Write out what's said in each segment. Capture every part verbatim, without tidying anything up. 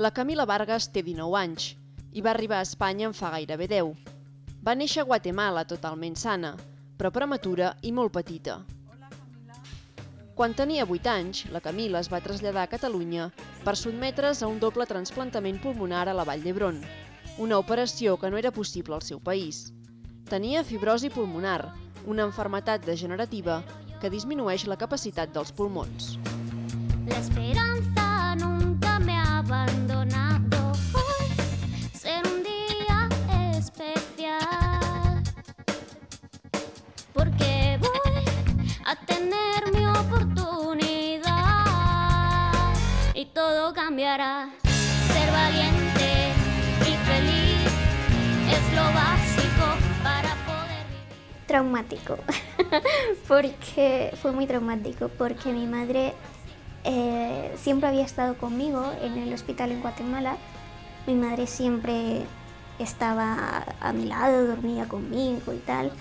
La Camila Vargas té dinou anys i va arribar a Espanya en fa gairebé deu. Va néixer a Guatemala totalment sana, però prematura i molt petita. Quan tenia vuit anys, la Camila es va traslladar a Catalunya per sotmetre's a un doble transplantament pulmonar a la Vall d'Hebron, una operació que no era possible al seu país. Tenia fibrosi pulmonar, una malaltia degenerativa que disminueix la capacitat dels pulmons. L'esperança nunca me ha abandonado. Hoy será un día especial. Porque voy a tener mi oportunidad. Y todo cambiará. Ser valiente y feliz es lo básico para poder vivir. Traumático. Porque fue muy traumático. Porque mi madre Eh, siempre había estado conmigo en el hospital en Guatemala. Mi madre siempre estaba a mi lado, dormía conmigo y tal.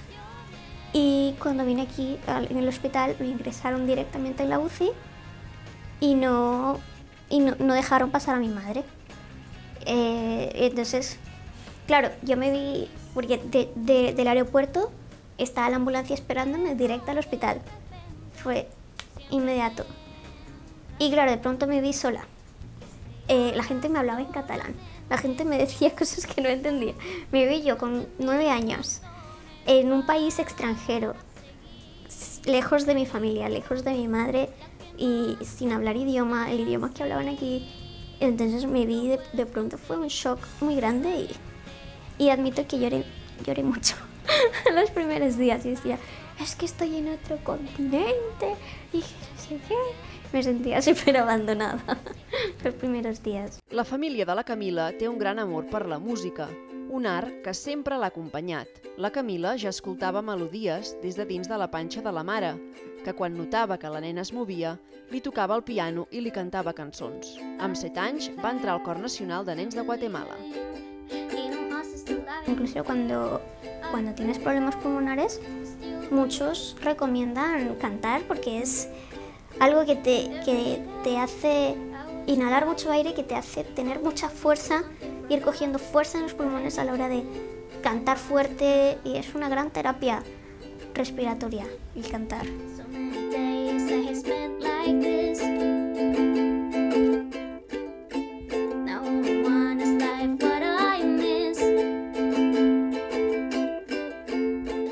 Y cuando vine aquí en el hospital me ingresaron directamente en la U C I y no, y no, no dejaron pasar a mi madre. Eh, entonces, claro, yo me vi, porque de, de, del aeropuerto estaba la ambulancia esperándome directa al hospital. Fue inmediato. Y claro, de pronto me vi sola. Eh, la gente me hablaba en catalán, la gente me decía cosas que no entendía. Me vi yo con nueve años, en un país extranjero, lejos de mi familia, lejos de mi madre, y sin hablar idioma, el idioma que hablaban aquí. Entonces me vi, de, de pronto fue un shock muy grande y, y admito que lloré, lloré mucho los primeros días. Y decía, es que estoy en otro continente, y dije, ¿sí qué? Me sentia super abandonada els primers dies. La família de la Camila té un gran amor per la música, un art que sempre l'ha acompanyat. La Camila ja escoltava melodies des de dins de la panxa de la mare, que quan notava que la nena es movia, li tocava el piano i li cantava cançons. Amb set anys va entrar al Cor Nacional de Nens de Guatemala. Incluso cuando, cuando tienes problemas pulmonares, muchos recomiendan cantar porque es algo que te, que te hace inhalar mucho aire, que te hace tener mucha fuerza, ir cogiendo fuerza en los pulmones a la hora de cantar fuerte, y es una gran terapia respiratoria el cantar.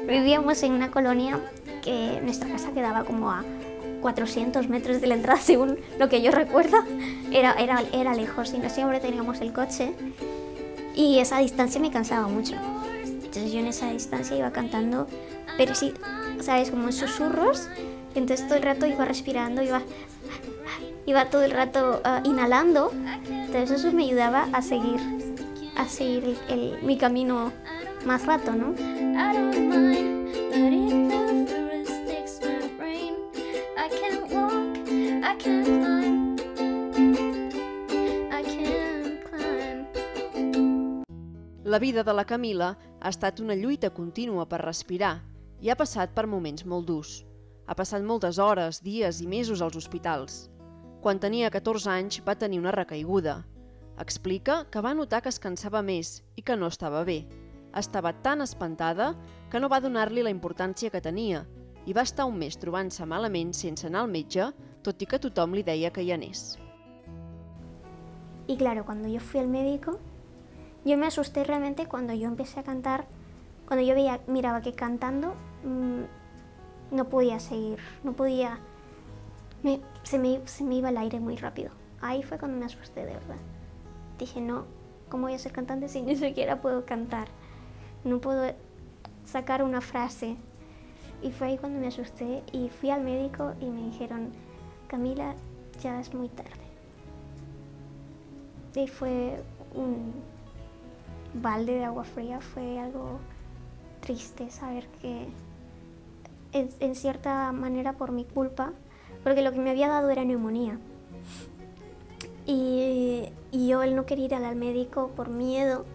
Vivíamos en una colonia que nuestra casa quedaba como a cuatrocientos metros de la entrada, según lo que yo recuerdo. Era, era, era lejos y no siempre teníamos el coche, y esa distancia me cansaba mucho. Entonces yo en esa distancia iba cantando, pero sí, sabes, como en susurros. Entonces todo el rato iba respirando, iba, iba todo el rato uh, inhalando. Entonces eso me ayudaba a seguir, a seguir el, el, mi camino más rato, ¿no? La vida de la Camila ha estat una lluita contínua per respirar i ha passat per moments molt durs. Ha passat moltes hores, dies i mesos als hospitals. Quan tenia catorze anys va tenir una recaiguda. Explica que va notar que es cansava més i que no estava bé. Estava tan espantada que no va donar-li la importància que tenia i va estar un mes trobant-se malament sense anar al metge, tot i que tothom li deia que hi anés. Y claro, cuando yo fui al médico, yo me asusté realmente cuando yo empecé a cantar, cuando yo veía, miraba que cantando mmm, no podía seguir, no podía, me, se, me, se me iba el aire muy rápido. Ahí fue cuando me asusté de verdad. Dije, no, ¿cómo voy a ser cantante si ni siquiera puedo cantar? No puedo sacar una frase. Y fue ahí cuando me asusté y fui al médico y me dijeron, Camila, ya es muy tarde. Y fue un balde de agua fría, fue algo triste saber que en, en cierta manera por mi culpa, porque lo que me había dado era neumonía y, y yo el no querer ir al médico por miedo,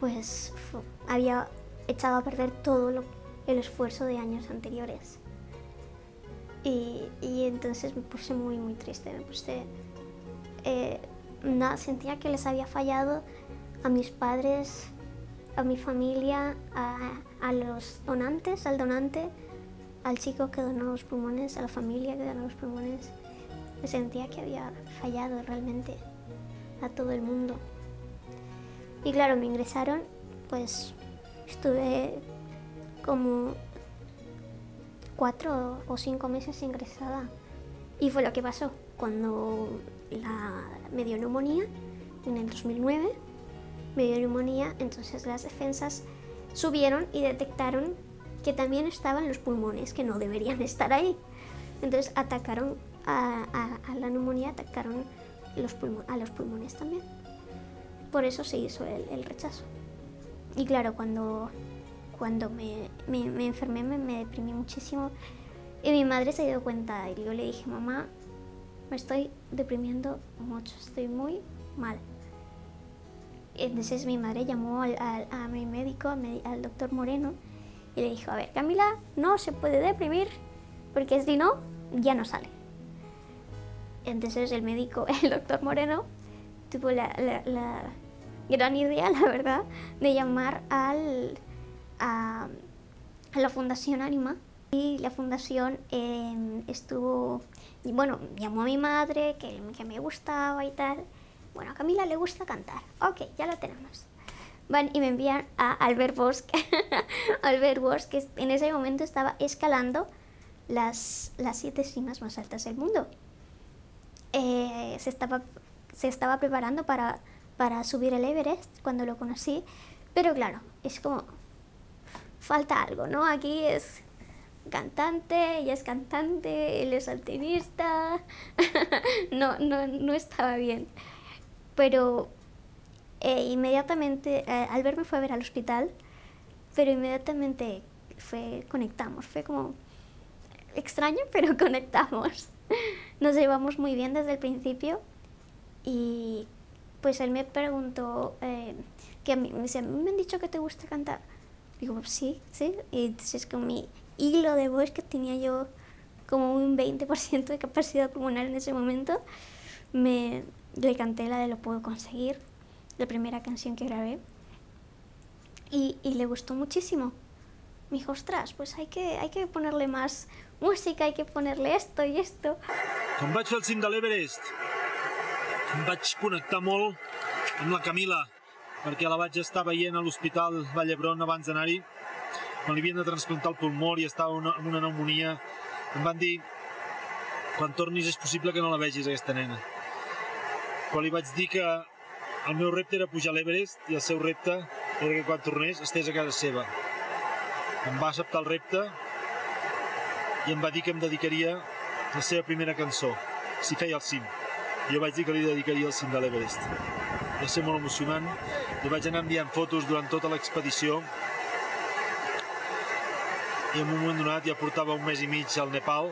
pues fue, había echado a perder todo lo, el esfuerzo de años anteriores y, y entonces me puse muy muy triste, me puse eh, nada, sentía que les había fallado a mis padres, a mi familia, a, a los donantes, al donante, al chico que donó los pulmones, a la familia que donó los pulmones. Me sentía que había fallado realmente a todo el mundo. Y claro, me ingresaron, pues estuve como cuatro o cinco meses ingresada. Y fue lo que pasó cuando la, me dio neumonía en el dos mil nueve, me dio neumonía, entonces las defensas subieron y detectaron que también estaban los pulmones, que no deberían estar ahí. Entonces atacaron a, a, a la neumonía, atacaron los pulmo- a los pulmones también. Por eso se hizo el, el rechazo. Y claro, cuando, cuando me, me, me enfermé, me, me deprimí muchísimo. Y mi madre se dio cuenta y yo le dije, mamá, me estoy deprimiendo mucho, estoy muy mal. Entonces mi madre llamó al, al, a mi médico, al doctor Moreno, y le dijo, a ver, Camila, no se puede deprimir, porque si no, ya no sale. Entonces el médico, el doctor Moreno, tuvo la, la, la gran idea, la verdad, de llamar al, a, a la Fundación Ánima. Y la fundación eh, estuvo, y bueno, llamó a mi madre, que, que me gustaba y tal. Bueno, a Camila le gusta cantar. Ok, ya lo tenemos. Van y me envían a Albert Bosch. Albert Bosch, que en ese momento estaba escalando las, las siete cimas más altas del mundo. Eh, se, estaba, se estaba preparando para, para subir el Everest cuando lo conocí. Pero claro, es como, falta algo, ¿no? Aquí es cantante, ella es cantante, él es alpinista. no, no, no estaba bien. Pero eh, inmediatamente, eh, Albert me fue a ver al hospital, pero inmediatamente fue, conectamos, fue como extraño, pero conectamos. Nos llevamos muy bien desde el principio y pues él me preguntó, eh, que a mí, me decía, me han dicho que te gusta cantar. Digo, sí, sí, y entonces con mi hilo de voz, que tenía yo como un veinte por ciento de capacidad pulmonar en ese momento, me, le canté la de Lo Puedo Conseguir, la primera canción que grabé, y, y le gustó muchísimo. Me dijo, ostras, pues hay que, hay que ponerle más música, hay que ponerle esto y esto. Quan vaig fer el cim de l'Everest, em vaig connectar molt amb la Camila, perquè la vaig estar veient a l'Hospital Vall d'Hebron abans d'anar-hi, quan li havien de transplantar el pulmó i estava amb una pneumonia. Em van dir, quan tornis és possible que no la vegis, aquesta nena. Quan li vaig dir que el meu repte era pujar a l'Everest i el seu repte era que quan tornés estés a casa seva. Em va acceptar el repte i em va dir que em dedicaria la seva primera cançó, si feia el cim. Jo vaig dir que li dedicaria el cim de l'Everest. Va ser molt emocionant. Li vaig anar enviant fotos durant tota l'expedició i en un moment donat ja portava un mes i mig al Nepal,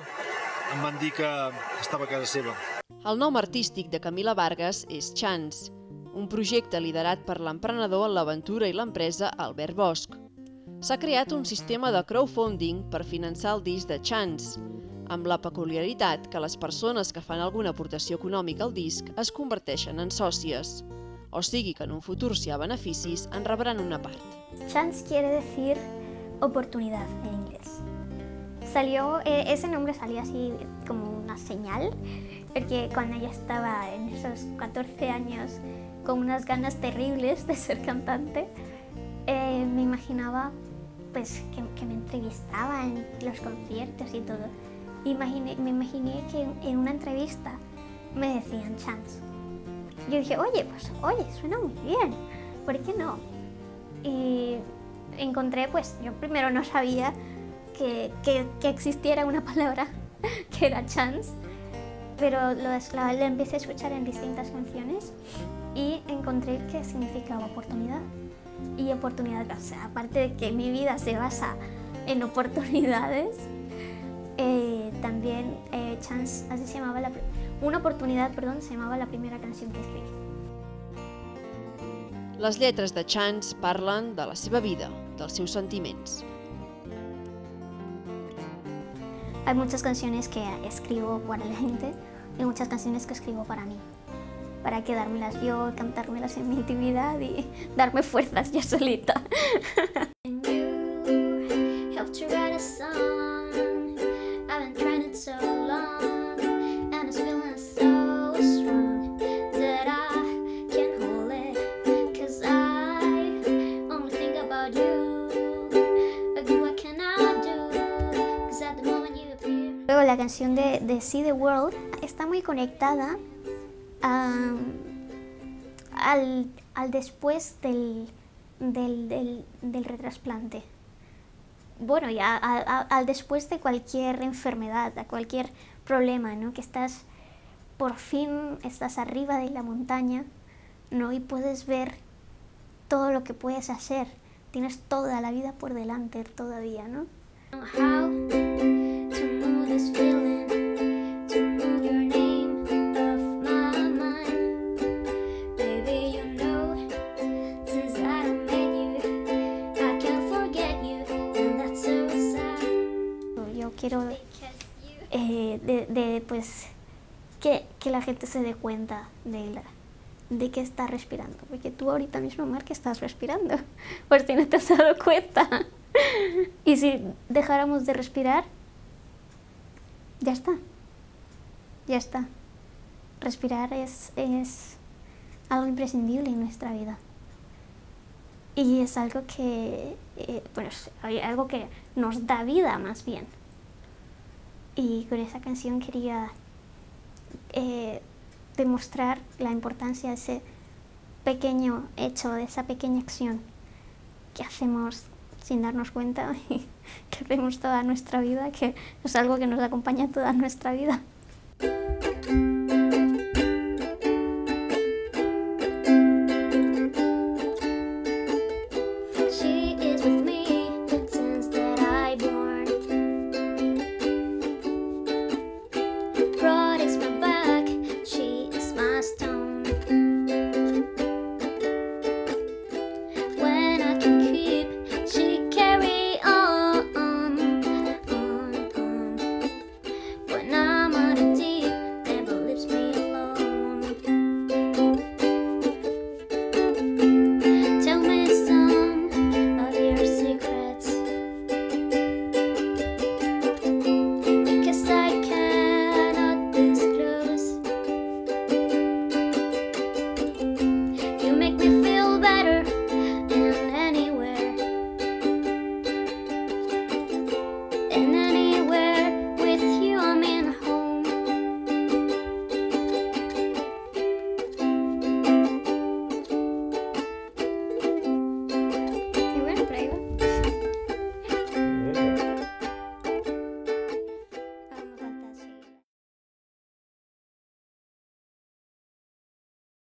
em van dir que estava a casa seva. El nom artístic de Camila Vargas és Chance, un projecte liderat per l'emprenedor en l'aventura i l'empresa Albert Bosch. S'ha creat un sistema de crowdfunding per finançar el disc de Chance, amb la peculiaritat que les persones que fan alguna aportació econòmica al disc es converteixen en sòcies. O sigui que en un futur, si hi ha beneficis, en rebran una part. Chance quiere decir oportunidad en inglés. Salió, eh, ese nombre salió así como una señal, porque cuando ella estaba en esos catorce años con unas ganas terribles de ser cantante, eh, me imaginaba pues, que, que me entrevistaba en los conciertos y todo. Imaginé, me imaginé que en una entrevista me decían Chance. Yo dije, oye, pues oye, suena muy bien, ¿por qué no? Y encontré, pues yo primero no sabía que, que, que existiera una palabra que era Chance, pero lo, la, la empecé a escuchar en distintas canciones y encontré que significaba oportunidad. Y oportunidad, o sea, aparte de que mi vida se basa en oportunidades, eh, también eh, Chance, así se llamaba la, una oportunidad, perdón, se llamaba la primera canción que escribí. Les lletres de Chance parlen de la seva vida, dels seus sentiments. Hay muchas canciones que escribo para la gente y muchas canciones que escribo para mí. para quedármelas yo, cantármelas en mi intimidad y darme fuerzas yo solita. Luego la canción de, de See the World está muy conectada a, al, al después del, del, del, del retrasplante. Bueno, y a, a, al después de cualquier enfermedad, a cualquier problema, ¿no? Que estás, por fin estás arriba de la montaña, ¿no? Y puedes ver todo lo que puedes hacer. Tienes toda la vida por delante todavía, ¿no? Yo quiero eh, de, de, pues, que, que la gente se dé cuenta de, la, de que está respirando, porque tú ahorita mismo, Mar, que estás respirando, por si no te has dado cuenta. Y si dejáramos de respirar, ya está, ya está. Respirar es, es algo imprescindible en nuestra vida. Y es algo que, eh, bueno, es algo que nos da vida más bien. Y con esa canción quería eh, demostrar la importancia de ese pequeño hecho, de esa pequeña acción que hacemos sin darnos cuenta y que vemos toda nuestra vida, que es algo que nos acompaña toda nuestra vida.